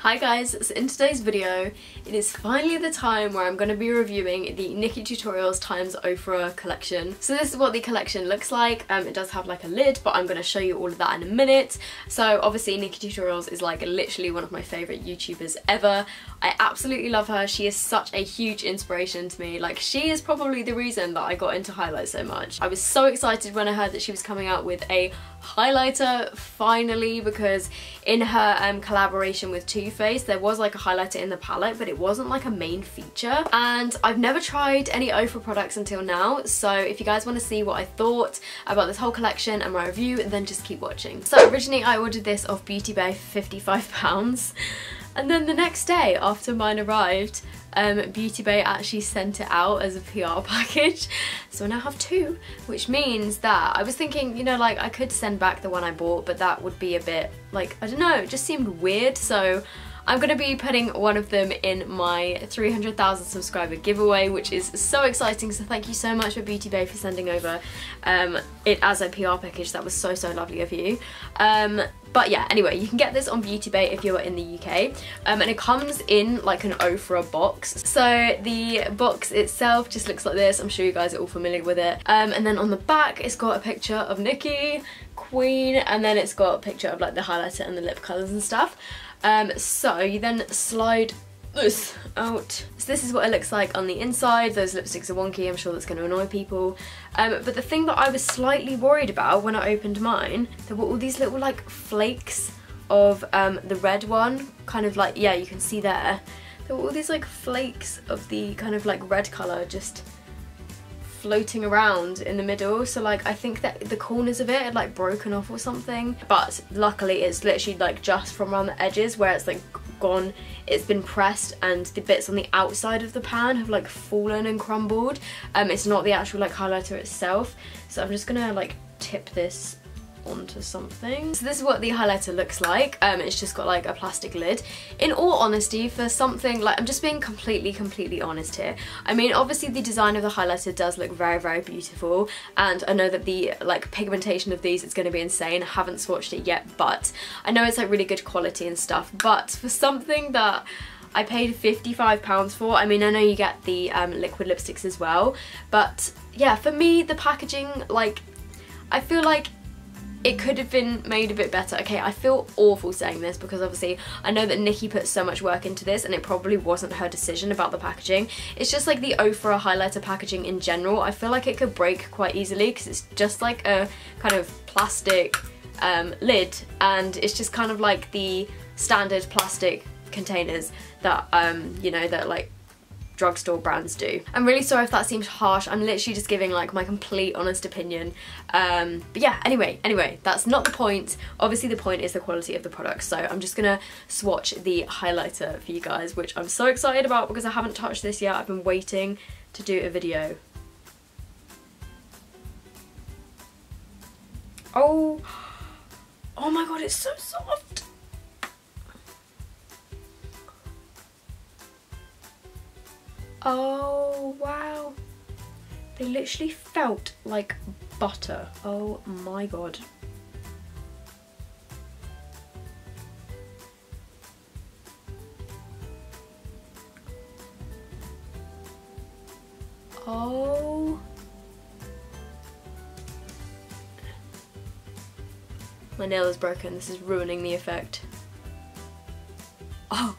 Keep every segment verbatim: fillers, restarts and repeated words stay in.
Hi guys, so in today's video it is finally the time where I'm going to be reviewing the NikkieTutorials times Ofra collection. So this is what the collection looks like. Um, it does have like a lid, but I'm going to show you all of that in a minute. So obviously NikkieTutorials is like literally one of my favourite YouTubers ever. I absolutely love her. She is such a huge inspiration to me. Like, she is probably the reason that I got into highlights so much. I was so excited when I heard that she was coming out with a highlighter finally, because in her um, collaboration with Too Faced there was like a highlighter in the palette, but it wasn't like a main feature, and I've never tried any Ofra products until now. So if you guys want to see what I thought about this whole collection and my review, then just keep watching. So originally I ordered this off Beauty Bay for fifty-five pounds, and then the next day after mine arrived, Um, Beauty Bay actually sent it out as a P R package, so I now have two, which means that I was thinking, you know, like I could send back the one I bought, but that would be a bit like, I don't know, it just seemed weird. So I'm going to be putting one of them in my three hundred thousand subscriber giveaway, which is so exciting. So thank you so much for Beauty Bay for sending over um, it as a P R package. That was so, so lovely of you. Um, But yeah, anyway, you can get this on Beauty Bay if you're in the U K. Um, and it comes in like an Ofra box. So the box itself just looks like this. I'm sure you guys are all familiar with it. Um, and then on the back, it's got a picture of Nikkie, Queen, and then it's got a picture of like the highlighter and the lip colours and stuff. Um, so you then slide this out. So this is what it looks like on the inside. Those lipsticks are wonky, I'm sure that's going to annoy people. Um, but the thing that I was slightly worried about when I opened mine, there were all these little like flakes of um, the red one, kind of like, yeah, you can see there. There were all these like flakes of the kind of like red colour just floating around in the middle, so like I think that the corners of it had like broken off or something, but luckily it's literally like just from around the edges where it's like gone, it's been pressed, and the bits on the outside of the pan have like fallen and crumbled. Um, it's not the actual like highlighter itself, so I'm just gonna like tip this onto something. So this is what the highlighter looks like. Um, it's just got like a plastic lid. In all honesty, for something like, I'm just being completely completely honest here, I mean obviously the design of the highlighter does look very very beautiful, and I know that the like pigmentation of these is going to be insane. I haven't swatched it yet, but I know it's like really good quality and stuff. But for something that I paid fifty-five pounds for, I mean I know you get the um, liquid lipsticks as well, but yeah, for me the packaging, like I feel like it could have been made a bit better. Okay, I feel awful saying this because obviously I know that Nikkie put so much work into this, and it probably wasn't her decision about the packaging. It's just like the Ofra highlighter packaging in general, I feel like it could break quite easily because it's just like a kind of plastic um, lid, and it's just kind of like the standard plastic containers that, um, you know, that like drugstore brands do. I'm really sorry if that seems harsh, I'm literally just giving like my complete honest opinion. Um, but yeah, anyway, anyway, that's not the point. Obviously the point is the quality of the product, so I'm just gonna swatch the highlighter for you guys, which I'm so excited about because I haven't touched this yet. I've been waiting to do a video. Oh, oh my god, it's so soft. Oh wow, they literally felt like butter. Oh my god. Oh my nail is broken, this is ruining the effect. Oh,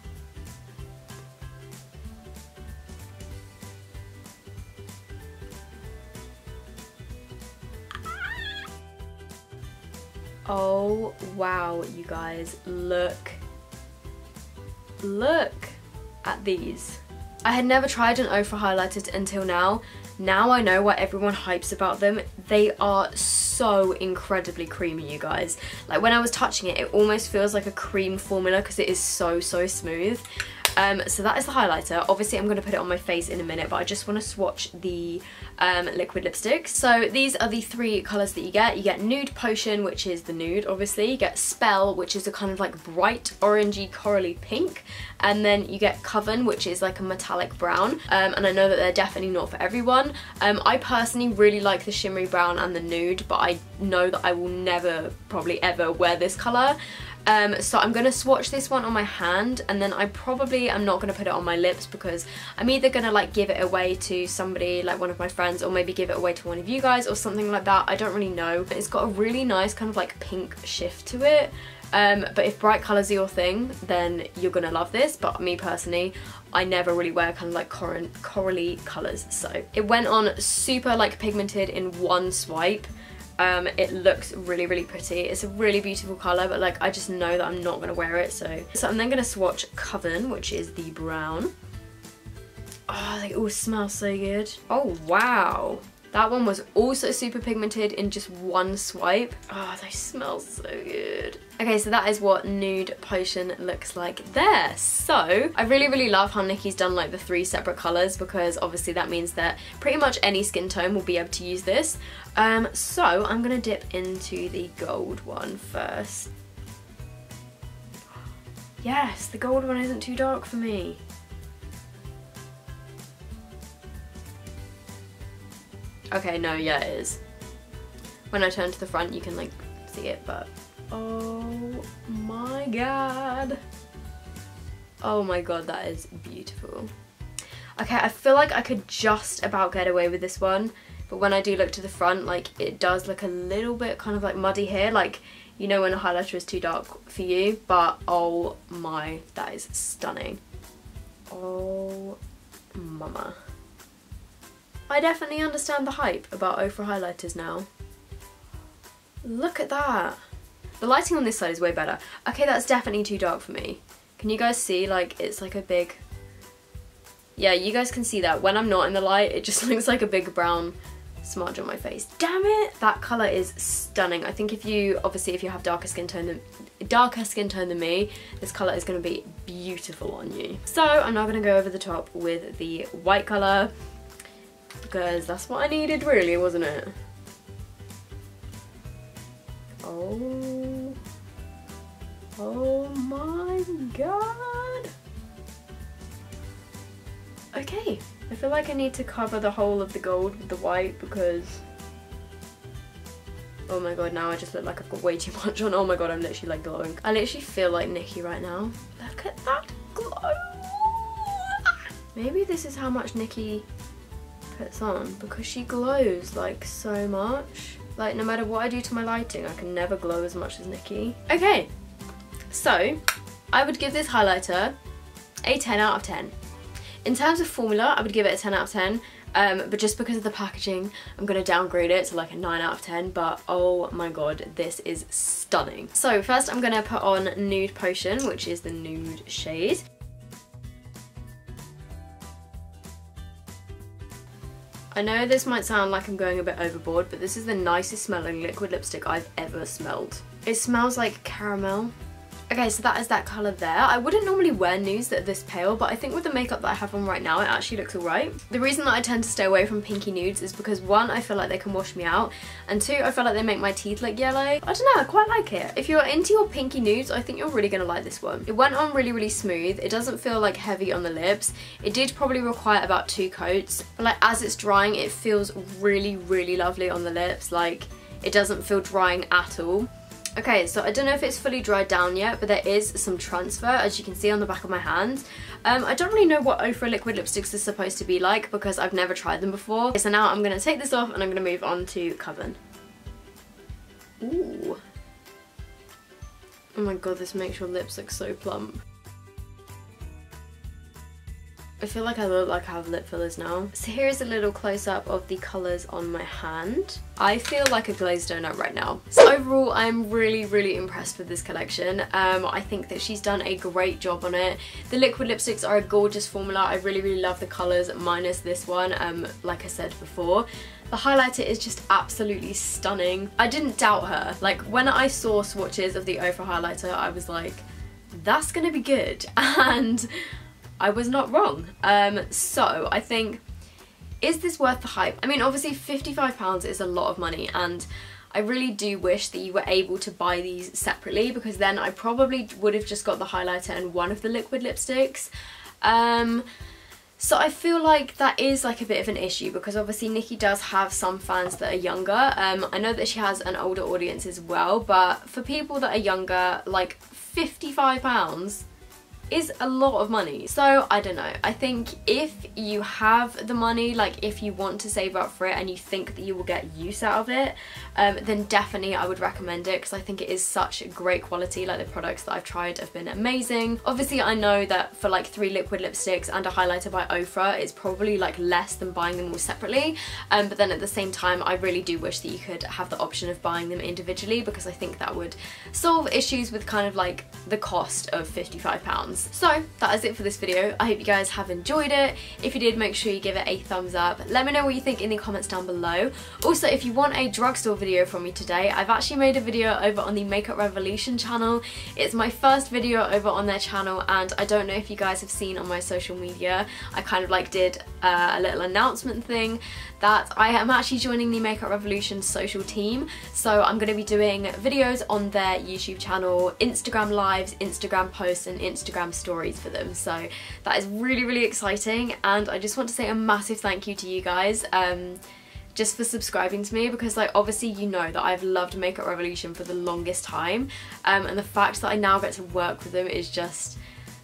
oh wow, you guys, look look at these. I had never tried an Ofra highlighter until now. Now I know why everyone hypes about them. They are so incredibly creamy, you guys. Like when I was touching it, it almost feels like a cream formula because it is so so smooth. Um, so that is the highlighter. Obviously I'm going to put it on my face in a minute, but I just want to swatch the um, liquid lipsticks. So these are the three colours that you get. You get Nude Potion, which is the nude obviously, you get Spell, which is a kind of like bright orangey corally pink, and then you get Coven, which is like a metallic brown. Um, and I know that they're definitely not for everyone. Um, I personally really like the shimmery brown and the nude, but I know that I will never probably ever wear this colour. Um, so I'm going to swatch this one on my hand, and then I probably am not going to put it on my lips because I'm either going to like give it away to somebody, like one of my friends, or maybe give it away to one of you guys or something like that. I don't really know. But it's got a really nice kind of like pink shift to it. Um, but if bright colours are your thing, then you're going to love this. But me personally, I never really wear kind of like cor corally colours. So it went on super like pigmented in one swipe. Um, it looks really, really pretty. It's a really beautiful colour, but like I just know that I'm not going to wear it. So, so I'm then going to swatch Coven, which is the brown. Oh, they all smell so good. Oh, wow. That one was also super pigmented in just one swipe. Oh, they smell so good. Okay, so that is what Nude Potion looks like there. So, I really, really love how Nikkie's done like the three separate colours, because obviously that means that pretty much any skin tone will be able to use this. Um, so, I'm going to dip into the gold one first. Yes, the gold one isn't too dark for me. Okay, no, yeah, it is. When I turn to the front, you can like see it, but... oh my god. Oh my god, that is beautiful. Okay, I feel like I could just about get away with this one, but when I do look to the front, like, it does look a little bit kind of like muddy here, like, you know when a highlighter is too dark for you, but oh my, that is stunning. Oh mama. I definitely understand the hype about Ofra highlighters now. Look at that. The lighting on this side is way better. Okay, that's definitely too dark for me. Can you guys see, like, it's like a big... yeah, you guys can see that. When I'm not in the light, it just looks like a big brown smudge on my face. Damn it! That colour is stunning. I think if you, obviously if you have darker skin tone than, darker skin tone than me, this colour is going to be beautiful on you. So, I'm now going to go over the top with the white colour, because that's what I needed really, wasn't it? Oh, oh my god. Okay, I feel like I need to cover the whole of the gold with the white because, oh my god, now I just look like I've got way too much on. Oh my god, I'm literally like glowing. I literally feel like Nikkie right now. Look at that glow. Maybe this is how much Nikkie puts on, because she glows like so much. Like, no matter what I do to my lighting, I can never glow as much as Nikkie. Okay, so I would give this highlighter a ten out of ten. In terms of formula, I would give it a ten out of ten, um, but just because of the packaging, I'm going to downgrade it to like a nine out of ten, but oh my god, this is stunning. So first I'm going to put on Nude Potion, which is the nude shade. I know this might sound like I'm going a bit overboard, but this is the nicest smelling liquid lipstick I've ever smelled. It smells like caramel. Okay, so that is that colour there. I wouldn't normally wear nudes that are this pale, but I think with the makeup that I have on right now, it actually looks alright. The reason that I tend to stay away from pinky nudes is because one, I feel like they can wash me out, and two, I feel like they make my teeth look yellow. I don't know, I quite like it. If you're into your pinky nudes, I think you're really going to like this one. It went on really, really smooth. It doesn't feel like heavy on the lips. It did probably require about two coats, but like as it's drying, it feels really, really lovely on the lips. Like, it doesn't feel drying at all. Okay, so I don't know if it's fully dried down yet, but there is some transfer, as you can see on the back of my hand. Um, I don't really know what Ofra liquid lipsticks are supposed to be like, because I've never tried them before. Okay, so now I'm going to take this off and I'm going to move on to Coven. Ooh. Oh my god, this makes your lips look so plump. I feel like I look like I have lip fillers now. So here is a little close-up of the colours on my hand. I feel like a glazed donut right now. So overall, I'm really, really impressed with this collection. Um, I think that she's done a great job on it. The liquid lipsticks are a gorgeous formula. I really, really love the colours, minus this one, um, like I said before. The highlighter is just absolutely stunning. I didn't doubt her. Like, when I saw swatches of the Ofra highlighter, I was like, that's gonna be good. And I was not wrong. Um, so, I think, is this worth the hype? I mean, obviously fifty-five pounds is a lot of money, and I really do wish that you were able to buy these separately, because then I probably would have just got the highlighter and one of the liquid lipsticks. Um, So I feel like that is like a bit of an issue, because obviously Nikkie does have some fans that are younger. Um, I know that she has an older audience as well, but for people that are younger, like fifty-five pounds is a lot of money. So I don't know. I think if you have the money, like if you want to save up for it and you think that you will get use out of it, um, then definitely I would recommend it, because I think it is such great quality. Like the products that I've tried have been amazing. Obviously I know that for like three liquid lipsticks and a highlighter by Ofra, it's probably like less than buying them all separately, um, but then at the same time I really do wish that you could have the option of buying them individually, because I think that would solve issues with kind of like the cost of fifty-five pounds. So that is it for this video. I hope you guys have enjoyed it. If you did, make sure you give it a thumbs up. Let me know what you think in the comments down below. Also, if you want a drugstore video from me today, I've actually made a video over on the Makeup Revolution channel. It's my first video over on their channel, and I don't know if you guys have seen on my social media, I kind of like did uh, a little announcement thing that I am actually joining the Makeup Revolution social team. So I'm going to be doing videos on their YouTube channel, Instagram lives, Instagram posts and Instagram stories for them. So that is really really exciting, and I just want to say a massive thank you to you guys um, just for subscribing to me, because like obviously you know that I've loved Makeup Revolution for the longest time, um, and the fact that I now get to work with them is just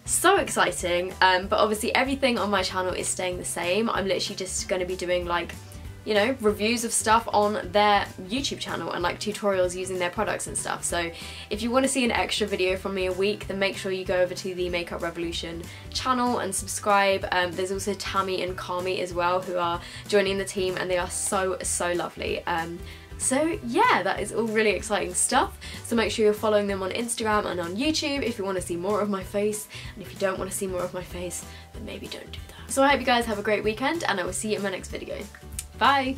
so exciting. Um, but obviously everything on my channel is staying the same. I'm literally just going to be doing like, you know, reviews of stuff on their YouTube channel and like tutorials using their products and stuff. So if you want to see an extra video from me a week, then make sure you go over to the Makeup Revolution channel and subscribe. Um, there's also Tammy and Kami as well, who are joining the team, and they are so so lovely. Um, so yeah, that is all really exciting stuff. So make sure you're following them on Instagram and on YouTube if you want to see more of my face, and if you don't want to see more of my face, then maybe don't do that. So I hope you guys have a great weekend, and I will see you in my next video. Bye!